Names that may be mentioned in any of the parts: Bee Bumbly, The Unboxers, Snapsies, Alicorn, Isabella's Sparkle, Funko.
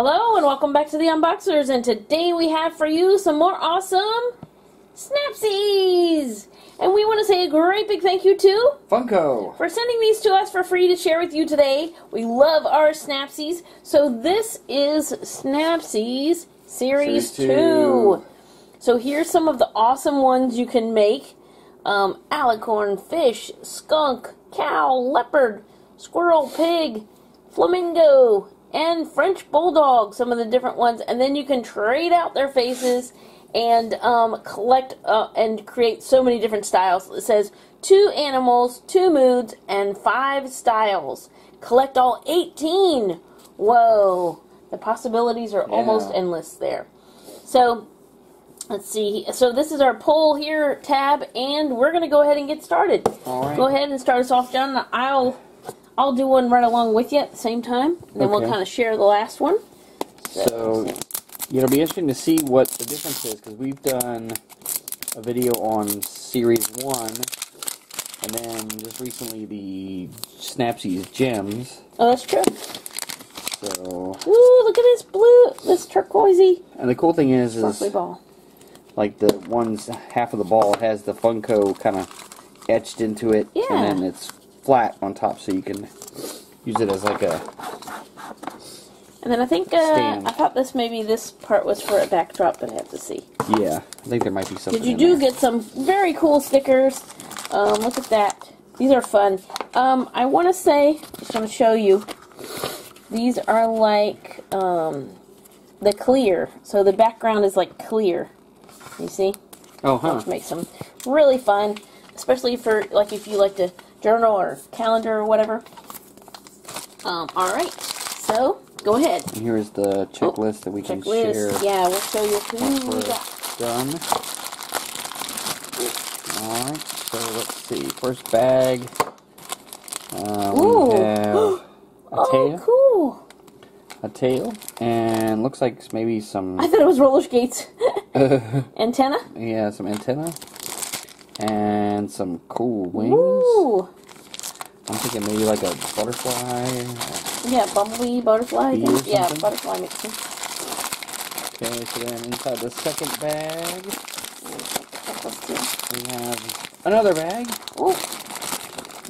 Hello and welcome back to the Unboxers, and today we have for you some more awesome Snapsies! And we want to say a great big thank you to Funko for sending these to us for free to share with you today. We love our Snapsies. So this is Snapsies Series 2. So here's some of the awesome ones you can make. Alicorn, fish, skunk, cow, leopard, squirrel, pig, flamingo, and French bulldog, some of the different ones, and then you can trade out their faces and collect and create so many different styles. It says 2 animals, 2 moods, and 5 styles. Collect all 18. Whoa, the possibilities are almost endless there. So let's see. So this is our pull here tab, and we're gonna go ahead and get started. All right. Go ahead and start us off down the aisle. I'll do one right along with you at the same time, and then we'll kind of share the last one. So it'll be interesting to see what the difference is, because we've done a video on Series 1, and then just recently the Snapsies Gems. Oh, that's true. So, ooh, look at this blue, this turquoisey. And the cool thing is ball. Like the one's half of the ball has the Funko kind of etched into it, and then it's flat on top, so you can use it as like a. And then I think stand. I thought this maybe this part was for a backdrop, but I have to see. Yeah, I think there might be something. Did you get some very cool stickers? Look at that; these are fun. I want to say, just want to show you. These are like the clear, so the background is like clear. You see? Oh, huh. Which makes them really fun, especially for like if you like to. Journal or calendar or whatever. Alright, so go ahead. And here is the checklist that we can share. Yeah, we'll show you who we got. Done. Alright, so let's see. First bag. Ooh. We have a tail. Oh, cool. A tail. And looks like maybe some. I thought it was roller skates. Antenna? Yeah, some antenna. And some cool wings. Ooh. I'm thinking maybe like a butterfly. Yeah, bumblebee, butterfly. Yeah, butterfly makes sense. Okay, so then inside the second bag, we have another bag. Ooh.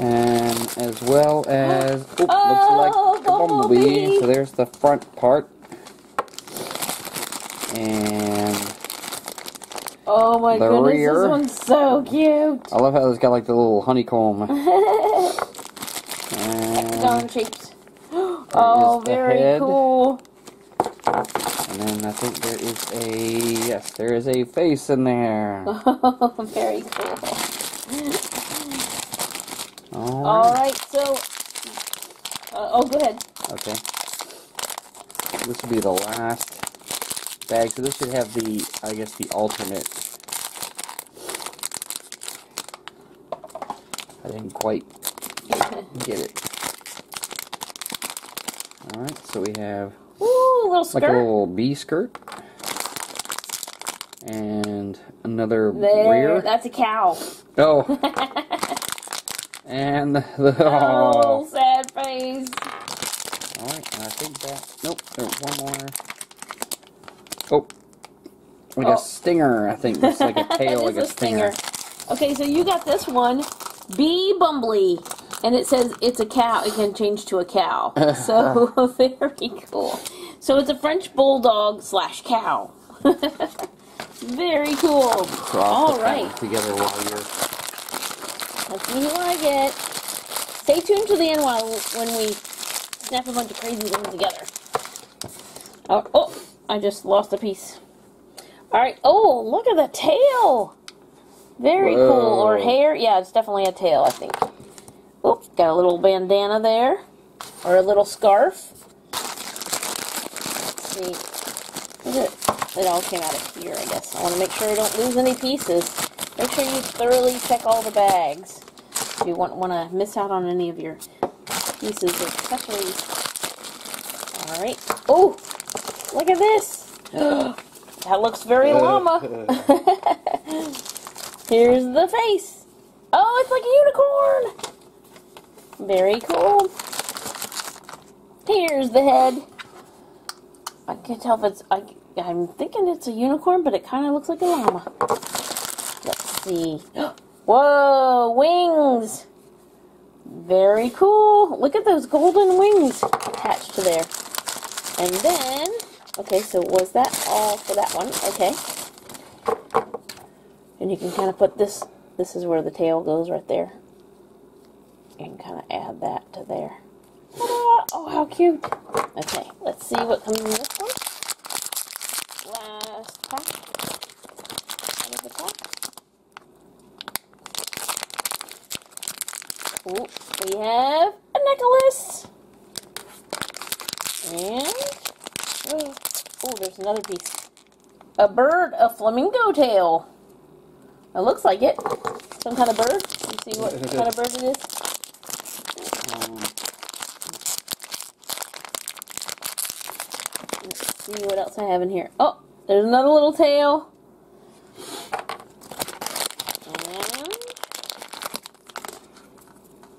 And as well as, looks like a bumblebee. So there's the front part. And oh my goodness, this one's so cute. I love how it's got like the little honeycomb. Hexagon shaped. Oh, very cool. And then I think there is a, yes, there is a face in there. Oh, very cool. Alright, so, go ahead. Okay. This will be the last bag, so this should have the, I guess, the alternate. I didn't quite get it. Alright, so we have a little bee skirt. And another rear. That's a cow. Oh. And the sad face. Alright, I think that, nope, there's one more. Oh, like a stinger, I think. It's like a tail, like a stinger. Okay, so you got this one, Bee Bumbly, and it says it's a cow. It can change to a cow. So, very cool. So, it's a French bulldog / cow. Very cool. All right. Together while you're... Let's see who I get. Stay tuned to the end when we snap a bunch of crazy things together. I just lost a piece. Alright, oh, look at the tail! Very cool. Or hair. Yeah, it's definitely a tail, I think. Oh, got a little bandana there. Or a little scarf. Let's see. It all came out of here, I guess. I want to make sure I don't lose any pieces. Make sure you thoroughly check all the bags. If you won't want to miss out on any of your pieces or accessories. Alright. Oh! Look at this. That looks very llama. Here's the face. Oh, it's like a unicorn. Very cool. Here's the head. I can't tell if it's, I'm thinking it's a unicorn, but it kind of looks like a llama. Let's see. Whoa, wings! Very cool. Look at those golden wings attached to there. And then, okay, so was that all for that one? Okay. And you can kind of put this, this is where the tail goes right there. You can kind of add that to there. Oh, how cute. Okay, let's see what comes in this one. Last pack. Out of the pack. Ooh, we have a necklace. And, oh, there's another piece. A bird, a flamingo tail. It looks like it. Some kind of bird. Let's see what kind of bird it is. Let's see what else I have in here. Oh, there's another little tail. And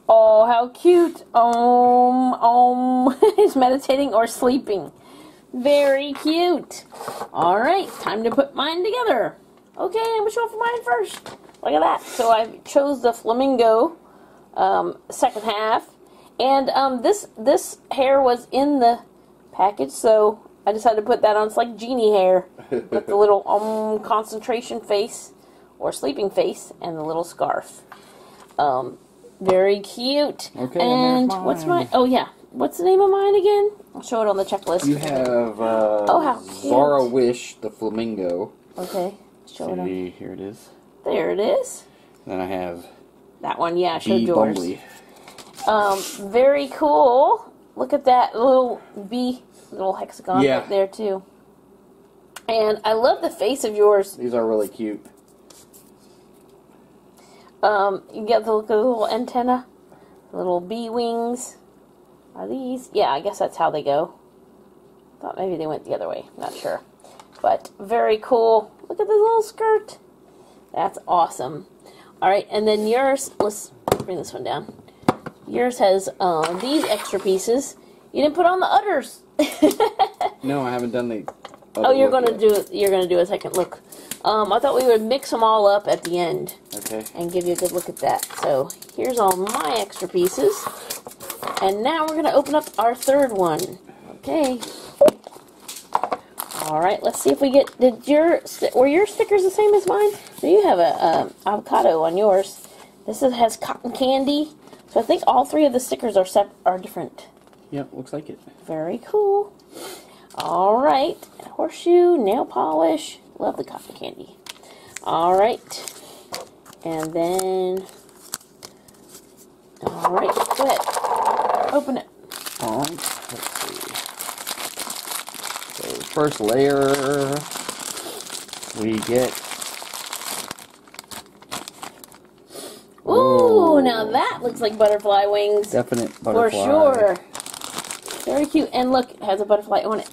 oh, how cute. It's meditating or sleeping. Very cute. Alright, time to put mine together. Okay, I'm going to show up for mine first. Look at that. So I chose the flamingo second half. And this hair was in the package, so I decided to put that on. It's like genie hair. Put the little concentration face or sleeping face and the little scarf. Very cute. Okay, and what's mine? Oh, yeah. What's the name of mine again? I'll show it on the checklist. You have oh, how cute. Zara Wish, the flamingo. Okay. Show it on. Here it is. There it is. Then I have that one. Yeah, I showed yours. Bumbly. Very cool. Look at that little bee, little hexagon right there too. And I love the face of yours. These are really cute. You get the little antenna, little bee wings. Are these? Yeah, I guess that's how they go. Thought maybe they went the other way. Not sure. But very cool. Look at this little skirt. That's awesome. Alright, and then yours, let's bring this one down. Yours has these extra pieces. You didn't put on the udders. No, I haven't done the other you're gonna do a second look. I thought we would mix them all up at the end. Okay. And give you a good look at that. So here's all my extra pieces. And now we're gonna open up our third one. Okay. All right, let's see if we get. Were your stickers the same as mine? So you have a avocado on yours. This is, has cotton candy. So I think all three of the stickers are different. Yep, looks like it. Very cool. All right, horseshoe, nail polish. Love the cotton candy. All right, and then. All right, go ahead. Open it. All right. Let's see. First layer, we get. Ooh, whoa. Now that looks like butterfly wings. Definite butterfly. For sure. Very cute. And look, it has a butterfly on it.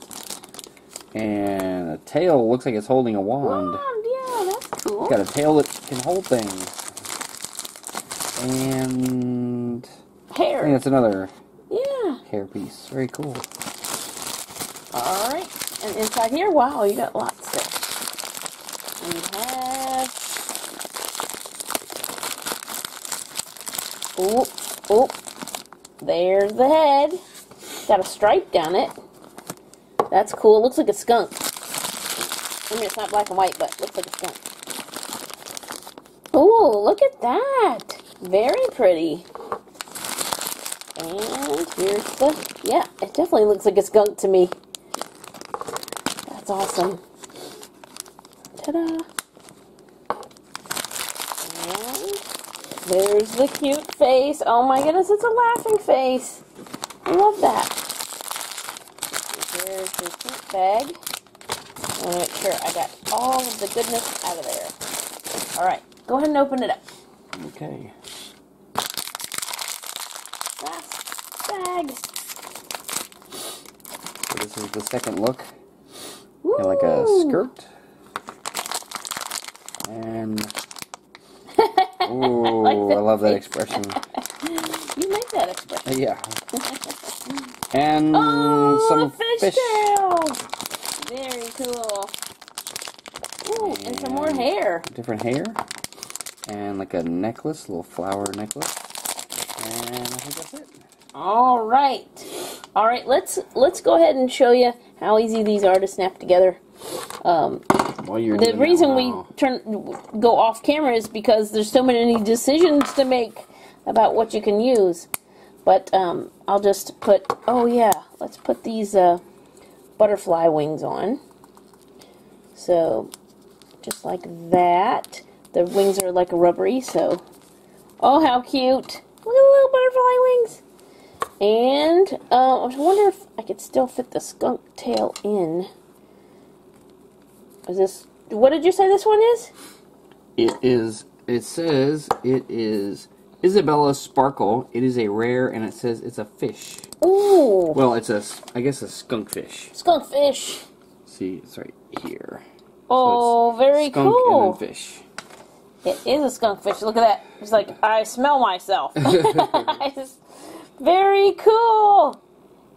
And a tail looks like it's holding a wand. Yeah, that's cool. It's got a tail that can hold things. And hair. I think that's another hair piece. Very cool. All right. And inside here, wow, you got lots there. We have, there's the head. Got a stripe down it. That's cool. It looks like a skunk. I mean, it's not black and white, but it looks like a skunk. Oh, look at that. Very pretty. And here's the, yeah, it definitely looks like a skunk to me. That's awesome. Ta-da. And there's the cute face. Oh my goodness, it's a laughing face. I love that. There's the cute bag. I want to make sure I got all of the goodness out of there. Alright, go ahead and open it up. Okay. Last bag. So this is the second look. And like a skirt. And ooh, I love that expression. You like that expression. Yeah. And oh, some fish tail. Very cool. Ooh, and some more hair. Different hair. And like a necklace, a little flower necklace. And I think that's it. All right, let's go ahead and show you how easy these are to snap together. The reason we go off camera is because there's so many decisions to make about what you can use. But I'll just put, let's put these butterfly wings on. So just like that. The wings are like rubbery, so how cute. Look at the little butterfly wings. And I wonder if I could still fit the skunk tail in. Is this, what did you say this one is? It says it is Isabella's Sparkle. It is a rare, and it says it's a fish. Ooh. Well, it's a, I guess, a skunk fish. Skunk fish. See, it's right here. Oh, so very skunk cool. Skunk and then fish. It is a skunk fish. Look at that. It's like, I smell myself. Very cool.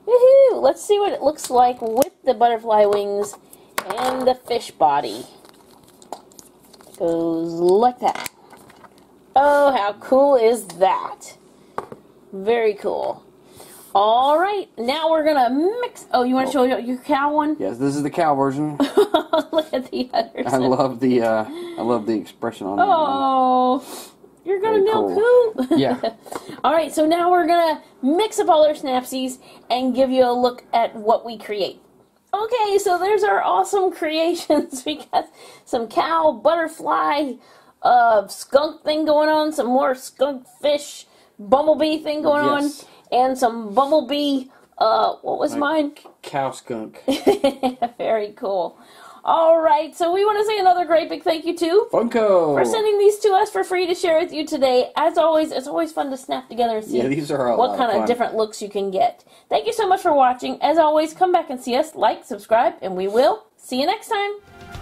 Woohoo. Let's see what it looks like with the butterfly wings and the fish body. It goes like that. Oh, how cool is that? Very cool. All right, now we're going to mix. Oh, you want to show your cow one? Yes, this is the cow version. Look at the others. I love the expression on that. Oh. You're going to milk who? Yeah. All right, so now we're going to mix up all our Snapsies and give you a look at what we create. Okay, so there's our awesome creations. We got some cow, butterfly, skunk thing going on, some more skunk fish, bumblebee thing going on, and some bumblebee, what was mine? Cow skunk. Very cool. All right, so we want to say another great big thank you to Funko for sending these to us for free to share with you today. As always, it's always fun to snap together and see what kind of different looks you can get. Thank you so much for watching. As always, come back and see us, like, subscribe, and we will see you next time.